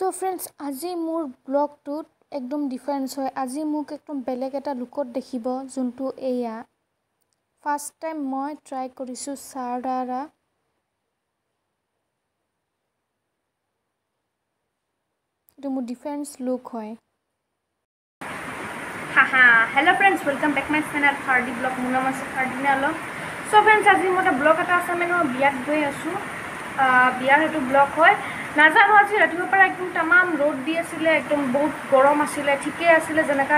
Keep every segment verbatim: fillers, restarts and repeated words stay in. So friends, আজি মোৰ ব্লগটোত একদম ডিফারেন্স হয়। আজি মোক একদম বেলেগ এটা লুকত দেখিব, যোনটো এয়া ফার্স্ট টাইম মই ট্রাই কৰিছো সাৰাৰা। এটা মোৰ ডিফাৰেন্স লুক হয়। হাহা, hello friends, welcome back my channel Hardy blog. মোৰ নাম আছে হার্ডি নালো। সো ফ্রেন্ডস, আজি মই এটা ব্লগ এটা আছে, মই বিয়াত গৈ আছো। বিয়াৰ এটা ব্লগ হয়। নাজানো আজি ৰাতিপুৱাৰ একদম তামাম ৰ'দ দি আছিলে, একদম বহুত গৰম আছিলে, ঠিকেই আছিলে, যেনেকা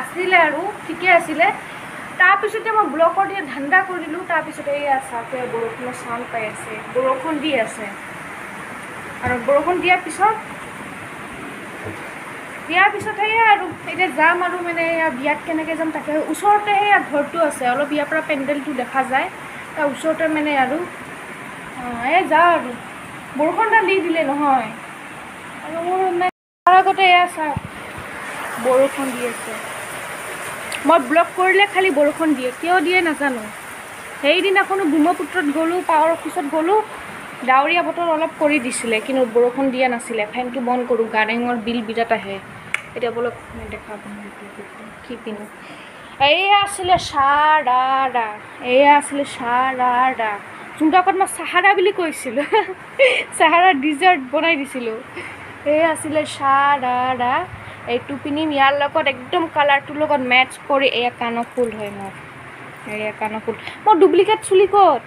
আছিলে আৰু ঠিকেই আছিলে। তাৰপিছতে মই ব্লকত এই ঠাণ্ডা কৰি দিলোঁ। তাৰপিছতে এই চাওঁতে বৰষুণৰ চাউণ্ড পাই আছে, বৰষুণ দি আছে। আৰু বৰষুণ দিয়াৰ পিছত দিয়াৰ পিছত সেয়া আৰু এতিয়া যাম আৰু মানে বিয়াত কেনেকৈ যাম তাকে। ওচৰতে সেয়া ঘৰটো আছে, অলপ ইয়াৰ পৰা পেণ্ডেলটো দেখা যায়, তাৰ ওচৰতে মানে আৰু এই যাওঁ আৰু। বৰষুণটা দি দিলে নহয়, আৰু মোৰ তাৰ আগতে এয়া চাওঁ বৰষুণ দি আছে। মই ব্লগ কৰিলে খালি বৰষুণ দিয়ে, কিয় দিয়ে নাজানো। সেইদিনাখনো ব্ৰহ্মপুত্ৰত গ'লোঁ, পাৱাৰ অফিচত গ'লোঁ, ডাৱৰীয়া বতৰ অলপ কৰি দিছিলে কিন্তু বৰষুণ দিয়া নাছিলে। ফেনটো বন্ধ কৰোঁ, গাৰ্ডেনৰ বিল বিৰাট আহে। এতিয়া বলক দেখা কি পিন্ধো। এয়া আছিলে সাৰাৰা, এয়া আছিলে সাৰাৰা, যোনটো আগত মই চাহাৰা বুলি কৈছিলোঁ, চাহাৰা ডিজাৰ্ট বনাই দিছিলোঁ। এই আছিলে সাৰাৰা। এইটো পিন্ধিম, ইয়াৰ লগত একদম কালাৰটোৰ লগত মেটচ কৰি। এয়া কাণৰ ফুল হয় মোৰ, এয়া কাণৰ ফুল মোৰ ডুপ্লিকেট চুলি ক'ত।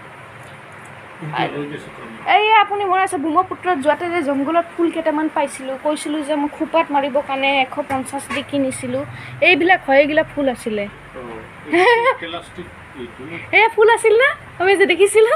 এয়া আপুনি মনত আছে ব্ৰহ্মপুত্ৰত যোৱাতে যে জংঘলত ফুল কেইটামান পাইছিলোঁ, কৈছিলোঁ যে মই খোপাত মাৰিবৰ কাৰণে এশ পঞ্চাছ দি কিনিছিলোঁ। এইবিলাক হয়, এইগিলা ফুল আছিলে, এয়া ফুল আছিল না, আমি যে দেখিছিলোঁ।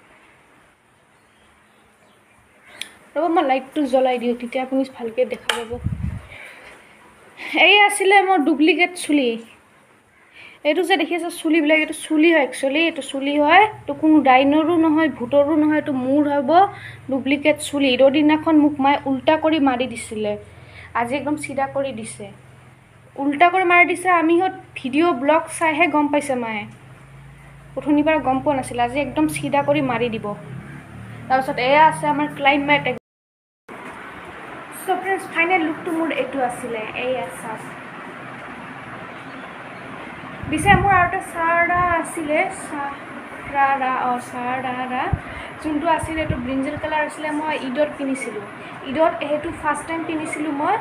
ৰ'ব মই লাইটটো জ্বলাই দিওঁ, তেতিয়া আপুনি ভালকৈ দেখা পাব। এই আছিলে মোৰ ডুপ্লিকেট চুলি। এইটো যে দেখি আছে চুলিবিলাক, এইটো চুলি হয় একচুৱেলি, এইটো চুলি হয়। এইটো কোনো ডাইনৰো নহয়, ভূতৰো নহয়, এইটো মোৰ হ'ব ডুপ্লিকেট চুলি। ঈদৰ দিনাখন মোক মায়ে উল্টা কৰি মাৰি দিছিলে, আজি একদম চিধা কৰি দিছে, উল্টা কৰি মাৰি দিছে। আমিহঁত ভিডিঅ' ব্লগ চাইহে গম পাইছে মায়ে, উঠনিৰ পৰা গম পোৱা নাছিলে। আজি একদম চিধা কৰি মাৰি দিব। তাৰপিছত এয়া আছে আমাৰ ক্লাইমেট। সো ফ্ৰেণ্ডছ, ফাইনেল লুকটো মোৰ এইটো আছিলে। এয়া চাওক পিছে মোৰ আৰু এটা চাৰা আছিলে, চাৰা অঁ চাৰা যোনটো আছিলে এইটো ব্ৰিঞ্জেল কালাৰ আছিলে। মই ঈদত পিন্ধিছিলোঁ, ঈদত সেইটো ফাৰ্ষ্ট টাইম পিন্ধিছিলোঁ মই।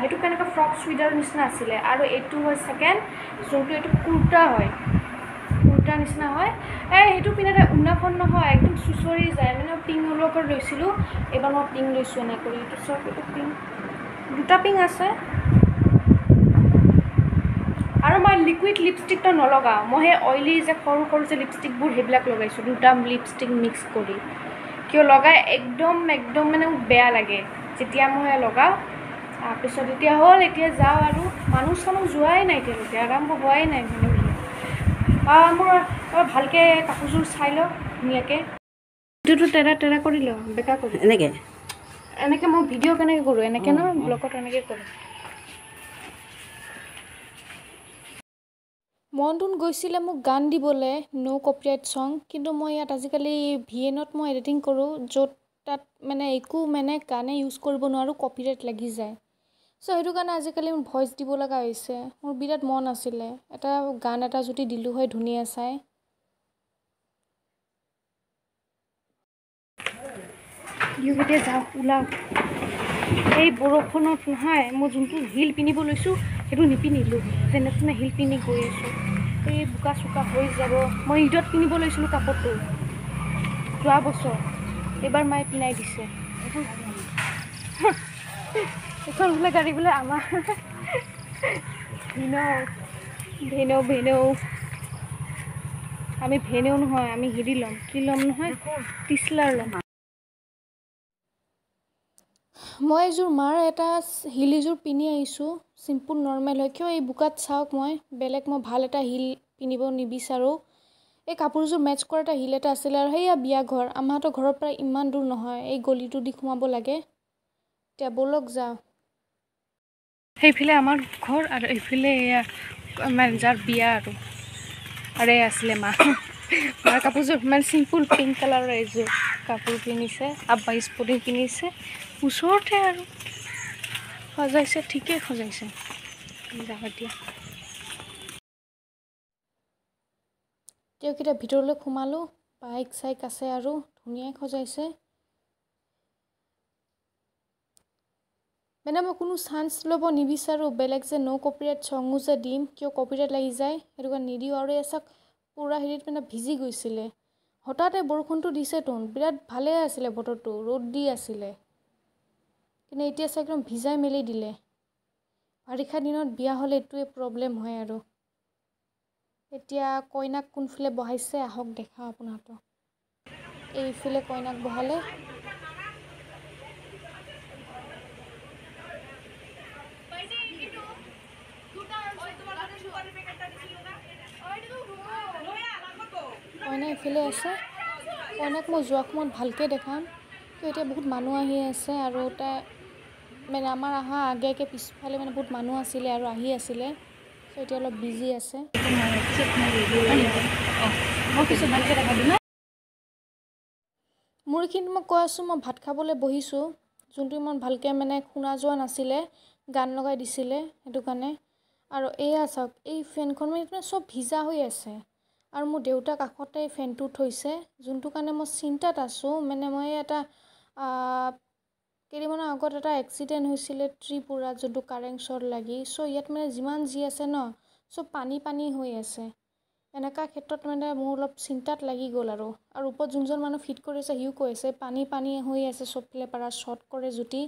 সেইটো কেনেকুৱা ফ্ৰক চুইডাৰ নিচিনা আছিলে, আৰু এইটো হয় ছেকেণ্ড, যোনটো এইটো কুৰ্তা হয়, কুৰ্তা নিচিনা হয়। এই সেইটো পিন্ধাতে উন্নাখন নহয়, একদম চুচৰি যায়। মানে মই পিংক অলপ কৰি লৈছিলোঁ, এইবাৰ মই পিংক লৈছোঁ এনে কৰি। এইটো চব এইটো পিংক, দুটা পিংক আছে। আৰু মই লিকুইড লিপষ্টিকটো নলগাওঁ, মই সেই অইলি যে সৰু সৰু যে লিপষ্টিকবোৰ সেইবিলাক লগাইছোঁ, দুটা লিপষ্টিক মিক্স কৰি। কিয় লগাই একদম একদম মানে বেয়া লাগে যেতিয়া মই সেয়া লগাওঁ। তাৰপিছত এতিয়া হ'ল, এতিয়া যাওঁ আৰু। মানুহ চানুহ যোৱাই নাই এতিয়ালৈকে, আৰম্ভ হোৱাই নাই মানে। মোৰ ভালকৈ কাপোৰযোৰ চাই লওঁ ধুনীয়াকৈ। ভিডিঅ'টো তেৰা তেৰা কৰি লওঁ, বেকা কৰি এনেকৈ এনেকৈ মই ভিডিঅ' কেনেকৈ কৰোঁ, এনেকৈ ন ব্লগত এনেকৈ কৰোঁ। মনটোন গৈছিলে মোক গান দিবলৈ, ন' কপিৰাইট চং। কিন্তু মই ইয়াত আজিকালি ভি এনত মই এডিটিং কৰোঁ, য'ত তাত মানে একো মানে গানে ইউজ কৰিব নোৱাৰোঁ, কপিৰাইট লাগি যায়। চ' সেইটো কাৰণে আজিকালি মোৰ ভইচ দিব লগা হৈছে। মোৰ বিৰাট মন আছিলে এটা গান এটা যদি দিলোঁ হয় ধুনীয়া চাই। এতিয়া যাওঁ, ওলাওঁ। এই বৰষুণত নহয়, মই যোনটো হিল পিন্ধিব লৈছোঁ সেইটো নিপিন্ধিলোঁ, যেনে তেনে হিল পিন্ধি গৈ আছোঁ। এই বোকা চোকা হৈ যাব। মই ঈদত পিন্ধিব লৈছিলোঁ কাপোৰটো যোৱা বছৰ, এইবাৰ মায়ে পিন্ধাই দিছে। এখন বোলে গাড়ী বোলে আমাৰ ভিনৌ ভিনৌ ভিনৌ আমি ভিনৌ নহয়, আমি হেৰি ল'ম, কি ল'ম নহয়, টিচলাৰ ল'ম। মই এযোৰ মাৰ এটা হিল এযোৰ পিনি আইছো সিম্পল নরমাল হয় কিয় এই বুকাত চাওক মই বেলেক মই ভাল এটা হিল পিনিব নিবিচাৰো এই কাপোৰযোৰ ম্যাচ কৰা এটা হিল এটা আছিল আৰু হেয়া বিয়া ঘৰ আমাটো ঘৰৰ পৰা ইমান দূৰ নহয় এই গলিটো দি ঘুমাব লাগে টেবলক যা হেই ফিলে আমাৰ ঘৰ আৰু এই ফিলে আমাৰ যাৰ বিয়া আৰু আৰে আসলে মা মাৰ কাপোৰযোৰ মানে সিম্পল পিঙ্ক কালাৰৰ এযোৰ কাপোৰ পিনিছে আব্বা স্পটিং পিনিছে উছৰতে আৰু খজাইছে ঠিকে খজাইছে জাহাতিয়া তেকিটা ভিতৰলৈ খুমালো বাইক সাইক আছে আৰু ধুনিয়াই খজাইছে মানে মই কোনো চান্স লব নিবিচাৰো বেলেগ যে নো কপিৰাইট সংগু যে দিম কিয় কপিৰাইট লাগি যায় এৰুৱা নিদিও আৰু এছাক পুৰা হেৰিত মানে ভিজি গৈছিলে হঠাতে বৰখনটো দিছে টন বিৰাট ভালে আছিল বতৰটো ৰ'দ দি আছিল কিন্তু এতিয়া একদম ভিজাই মেলি দিলে বাৰিষা দিনত বিয়া হলে এটোৱে প্ৰবলেম হয় আৰু এতিয়া কইনাক কোনফিলে বহাইছে আহক দেখা আপোনাটো এইফিলে কইনাক বহালে কইনা এফিলে আছে কইনাক মই যোৱা সময়ত ভালকৈ দেখাম তো এতিয়া বহুত মানুহ আহি আছে আৰু তা মানে আমাৰ আহা আগেকে পিছফালে মানে বহুত মানুহ আছিল আৰু আহি আছিল তো এতিয়া অলপ বিজি আছে মোৰ কিন্তু মই কৈ আছো মই ভাত খাবলৈ বহিছো যোনটো ইমান ভালকৈ মানে শুনা যোৱা নাছিলে গান লগাই দিছিলে সেইটো কাৰণে আৰু এয়া চাওক এই ফেনখন মানে সব ভিজা হৈ আছে আৰু মোৰ দেউতা কাখতে ফেনটো থৈছে যোনটো কাৰণে মই চিন্তাত আছো মানে মই এটা কেৰিমনৰ আগত এটা এক্সিডেন্ট হৈছিল ত্ৰিপুৰাত যোনটো কাৰেণ্ট শৰ্ট লাগি সো ইয়াত মানে যিমান জি আছে ন সব পানী পানী হৈ আছে এনেকা ক্ষেত্ৰত মানে মোৰ অলপ চিন্তাত লাগি গ'ল আৰু আৰু ওপৰত যোনজন মানুহ ফিট কৰিছে হিউ কৈছে পানী পানী হৈ আছে সবফালে পৰা শৰ্ট কৰে জুতি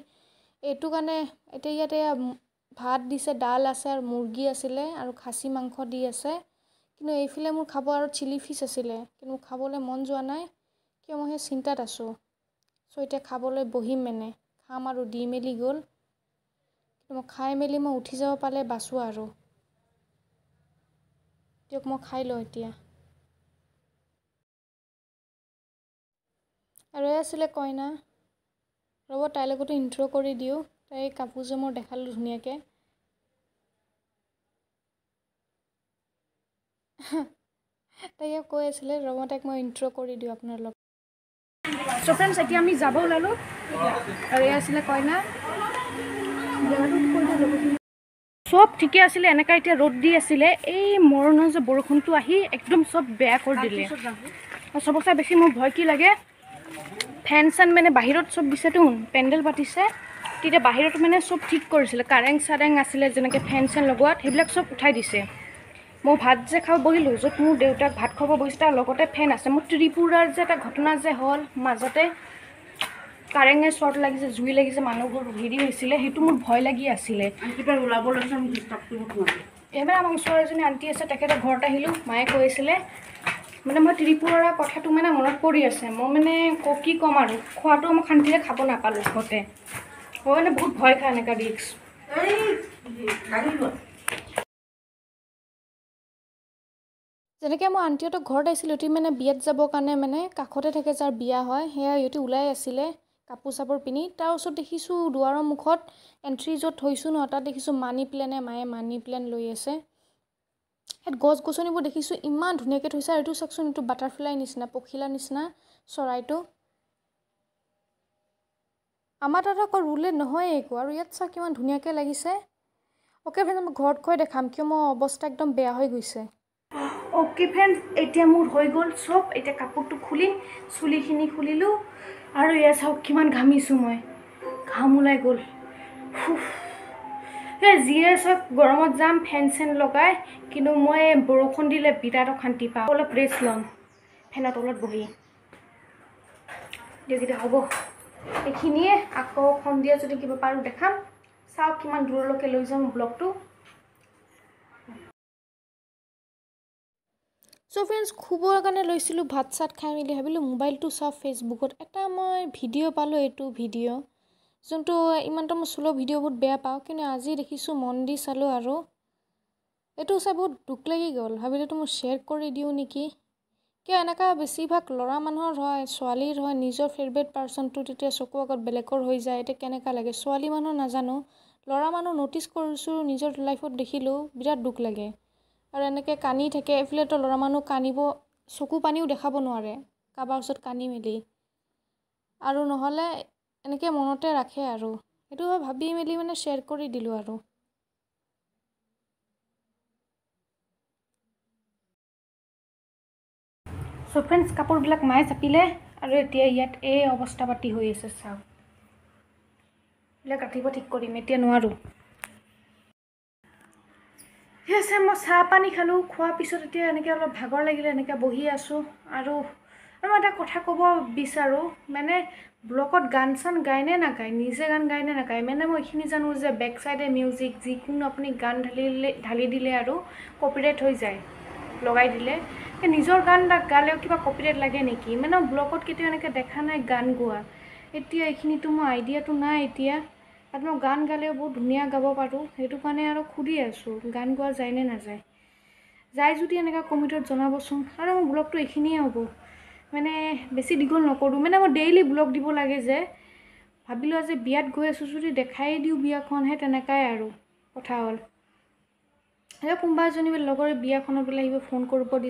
এটো কাৰণে এতিয়া ইয়াতে ভাত দিছে ডাল আছে আৰু মুৰ্গী আছিল আৰু খাসি মাংস দি আছে কিন্তু এইফালে মোৰ খাব আৰু চিলি ফিছ আছিলে কিন্তু খাবলৈ মন যোৱা নাই কিয় মই চিন্তাত আছো সো এটা খাবলৈ বহিম মানে খাম আৰু দি মেলি গ'ল কিন্তু মই খাই মেলি মই উঠি যাব পালে বাসু আৰু তেওঁক মই খাই লওঁ এতিয়া আৰু আছিল কইনা ৰব তাই লগতো ইন্ট্ৰ কৰি দিও তাই কাপোৰযোৰ মই দেখালো ধুনিয়াকৈ তাই কৈ আছিলে ৰমতাক মই ইন্ট্ৰ কৰি দিওঁ আপোনালোক সো फ्रेंड्स এতিয়া আমি যাব ওলালো আৰু এয়া আছিল কইনা সব ঠিকে আছিল এনেকা এতিয়া ৰ'দ দি আছিল এই মৰণৰ যে বৰষুণটো আহি একদম সব বেয়া কৰি দিলে সবসা বেছি মোৰ ভয় কি লাগে ফেন চান মানে বাহিৰত সব দিছেতো পেণ্ডেল পাতিছে তেতিয়া বাহিৰত মানে সব ঠিক কৰিছিল কাৰেং চাৰেং আছিল যেনেকৈ ফেন চান লগোৱাত সেইবিলাক সব উঠাই দিছে মই ভাত যে খাব বহিলোঁ য'ত মোৰ দেউতাক ভাত খাব বহিছে তাৰ লগতে ফেন আছে মোৰ ত্ৰিপুৰাৰ যে এটা ঘটনা যে হ'ল মাজতে কাৰেঙে শ্বৰ্ট লাগিছে জুই লাগিছে মানুহবোৰ হেৰি হৈছিলে সেইটো মোৰ ভয় লাগি আছিলে এইবাৰ আমাৰ ওচৰৰ এজনী আণ্টি আছে তেখেতে ঘৰত আহিলোঁ মায়ে কৈছিলে মানে মই ত্ৰিপুৰাৰ কথাটো মানে মনত পৰি আছে মই মানে কি ক'ম আৰু খোৱাটো মই শান্তিৰে খাব নাপালোঁ ঘৰতে মই মানে বহুত ভয় খাই এনেকুৱা ৰিক্স যেনেকৈ মই আন্টিহঁতৰ ঘৰত আহিছিলোঁ ইহঁতি মানে বিয়াত যাবৰ কাৰণে মানে কাষতে থাকে যাৰ বিয়া হয় সেয়া ইহঁতি ওলাই আছিলে কাপোৰ চাপোৰ পিন্ধি তাৰ ওচৰত দেখিছোঁ দুৱাৰৰ মুখত এণ্ট্ৰি য'ত থৈছোঁ ন তাত দেখিছোঁ মানি প্লেনে মায়ে মানি প্লেন লৈ আছে সেই গছ গছনিবোৰ দেখিছোঁ ইমান ধুনীয়াকৈ থৈছে আৰু এইটো চাওকচোন এইটো বাটাৰফ্লাই নিচিনা পখিলা নিচিনা চৰাইটো আমাৰ তাত আকৌ ৰুলে নহয় একো আৰু ইয়াত চাওক কিমান ধুনীয়াকৈ লাগিছে অ'কে ফ্ৰেণ্ড মই ঘৰত গৈ দেখাম কিয় মোৰ অৱস্থা একদম বেয়া হৈ গৈছে ओके फ्रेंड्स एटा मोर हो गल सब एटा कपड़ तो खुलिम चुलिखिनि खुलिलु और ये सब किमान घामिसु मैं घाम ओल गल जिये सब गरम जाम फैन सेन लगाय किन्तु मैं बरखुण दिले बिराट अशांति पा अलप रेस्ट लम फैन तलत बहि देखिए हम ये आको सन्धिया जो क्या पारो देखाम चाओ किमान दूरलैके लै जाम ब्लगटो सो फ्रेंड्स खुबर कारण लैसिलु भात सात खाई मिली भाबिलु मोबाइल तो सब फेसबुक एटा मैं भिडिओ पालो एटू भिडिओ যোনটো ইমানটা মই সুলো ভিডিও বহুত বেয়া পাও কিন্তু আজি দেখিছো মন দি চালো আৰু এটো সব বহুত দুখ লাগি গল ভাবিলে তো মই শেয়াৰ কৰি দিও নেকি কিয় এনেকা বেছিভাগ লৰা মানুহৰ হয় ছোৱালীৰ হয় নিজৰ ফেভাৰিট পাৰসনটো তেতিয়া চকু আগত বেলেকৰ হৈ যায় এটা কেনেকা লাগে ছোৱালী মানুহ নাজানো লৰা মানুহ নোটিস কৰিছো নিজৰ লাইফত দেখিলো বিৰাট দুখ লাগে আৰু এনেকে কানি থাকে এফলে তো লৰা মানুহ কানিব চকু পানিও দেখাব নোৱাৰে কাবা ওচৰত কানি মেলি আৰু নহলে এনেকে মনতে ৰাখে আৰু এটো ভাবি মেলি মানে শেয়াৰ কৰি দিলো আৰু সো फ्रेंड्स কাপোৰ বিলাক মায়ে চাপিলে আৰু এতিয়া ইয়াত এই অৱস্থা পাতি হৈ আছে চাও বিলাক ৰাখিব ঠিক কৰিম এতিয়া নোৱাৰো হেছে মই চা পানী খালো খোৱা পিছত এতিয়া এনেকে অলপ ভাগৰ লাগিলে এনেকে বহি আছো আৰু আৰু এটা কথা ক'ব বিচাৰো মানে ব্লকত গান সান গায়নে না গায় নিজে গান গায়নে না গায় মানে মই এখিনি জানো যে ব্যাক সাইডে মিউজিক যিকোনো আপুনি গান ঢালিলে ঢালি দিলে আৰু কপিৰাইট হৈ যায় লগাই দিলে নিজৰ গান গালেও কিবা কপিৰাইট লাগে নেকি মানে ব্লকত কিটো এনেকে দেখা নাই গান গোৱা এতিয়া এখিনি তো মই আইডিয়াটো নাই এতিয়া আৰু মই গান গালেও বহুত ধুনিয়া গাব পাৰো হেতু কানে আৰু খুদি আছো গান গোৱা যায়নে না যায় যায় যদি এনেকা কমেন্টত জনাবচোন আৰু মই ব্লকটো এখিনি হ'ব মানে বেছি দিগল নকৰো মানে মই ডেইলি ব্লগ দিব লাগে যে ভাবিলো আজি বিয়াত গৈ আছো যদি দেখাই দিও বিয়াখন হে তেনেকাই আৰু কথা হ'ল আৰু কোম্বা জনিৰ লগৰ বিয়াখনৰ বিলাইব ফোন কৰিব